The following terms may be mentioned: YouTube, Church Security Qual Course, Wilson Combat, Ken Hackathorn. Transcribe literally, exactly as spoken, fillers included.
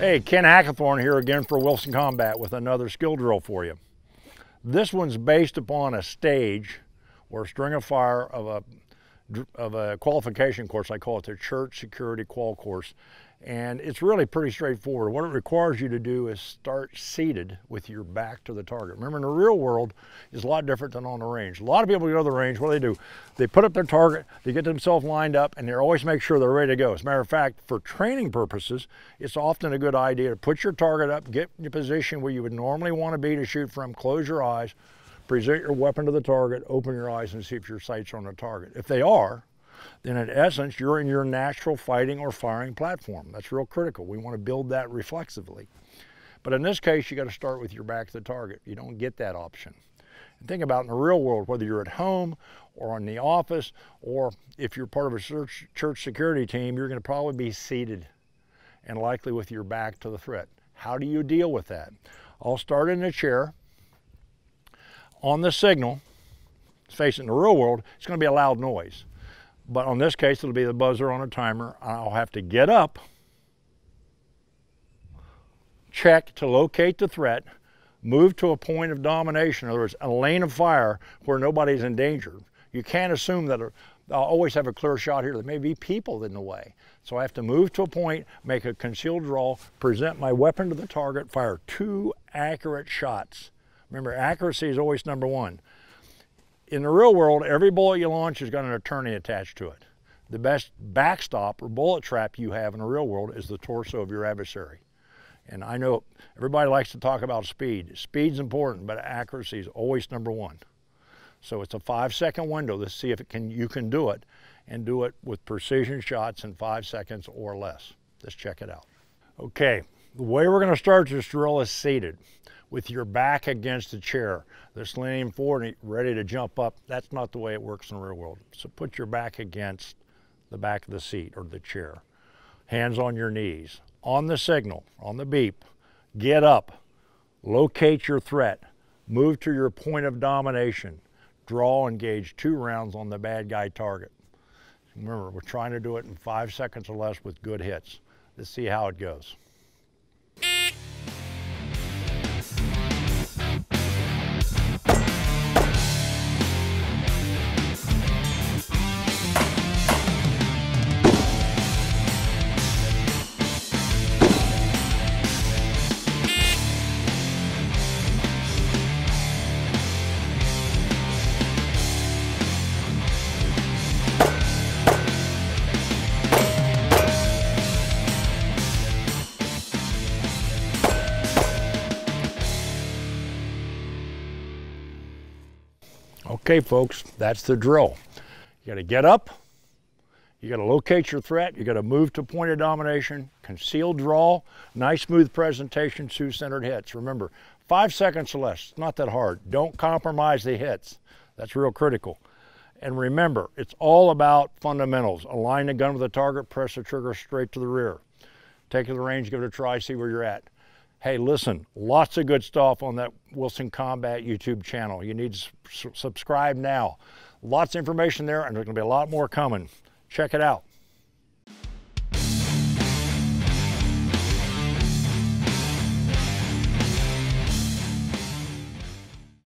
Hey, Ken Hackathorn here again for Wilson Combat with another skill drill for you. This one's based upon a stage or a string of fire of a, of a qualification course. I call it the Church Security Qual Course. And it's really pretty straightforward. What it requires you to do is start seated with your back to the target. Remember, in the real world, it's a lot different than on the range. A lot of people go to the range, what do they do? They put up their target, they get themselves lined up, and they always make sure they're ready to go. As a matter of fact, for training purposes, it's often a good idea to put your target up, get in your position where you would normally want to be to shoot from, close your eyes, present your weapon to the target, open your eyes, and see if your sights are on the target. If they are, then in essence, you're in your natural fighting or firing platform. That's real critical. We want to build that reflexively. But in this case, you got to start with your back to the target. You don't get that option. And think about in the real world, whether you're at home or in the office, or if you're part of a church, church security team, you're going to probably be seated and likely with your back to the threat. How do you deal with that? I'll start in a chair. On the signal, let's face it, in the real world, it's going to be a loud noise. But on this case, it'll be the buzzer on a timer. I'll have to get up, check to locate the threat, move to a point of domination, in other words, a lane of fire where nobody's in danger. You can't assume that I'll always have a clear shot here. There may be people in the way. So I have to move to a point, make a concealed draw, present my weapon to the target, fire two accurate shots. Remember, accuracy is always number one. In the real world, every bullet you launch has got an attorney attached to it. The best backstop or bullet trap you have in the real world is the torso of your adversary. And I know everybody likes to talk about speed. Speed's important, but accuracy is always number one. So it's a five-second window. Let's see if it can, you can do it, and do it with precision shots in five seconds or less. Let's check it out. Okay, the way we're going to start this drill is seated, with your back against the chair. That's leaning forward, ready to jump up. That's not the way it works in the real world. So put your back against the back of the seat or the chair. Hands on your knees. On the signal, on the beep, get up, locate your threat, move to your point of domination, draw, engage two rounds on the bad guy target. Remember, we're trying to do it in five seconds or less with good hits. Let's see how it goes. Okay, folks, that's the drill. You got to get up, you got to locate your threat, you got to move to point of domination, concealed draw, nice smooth presentation, two centered hits. Remember, five seconds or less, it's not that hard. Don't compromise the hits. That's real critical. And remember, it's all about fundamentals. Align the gun with the target, press the trigger straight to the rear. Take it to the range, give it a try, see where you're at. Hey, listen, lots of good stuff on that Wilson Combat YouTube channel. You need to su subscribe now. Lots of information there, and there's going to be a lot more coming. Check it out.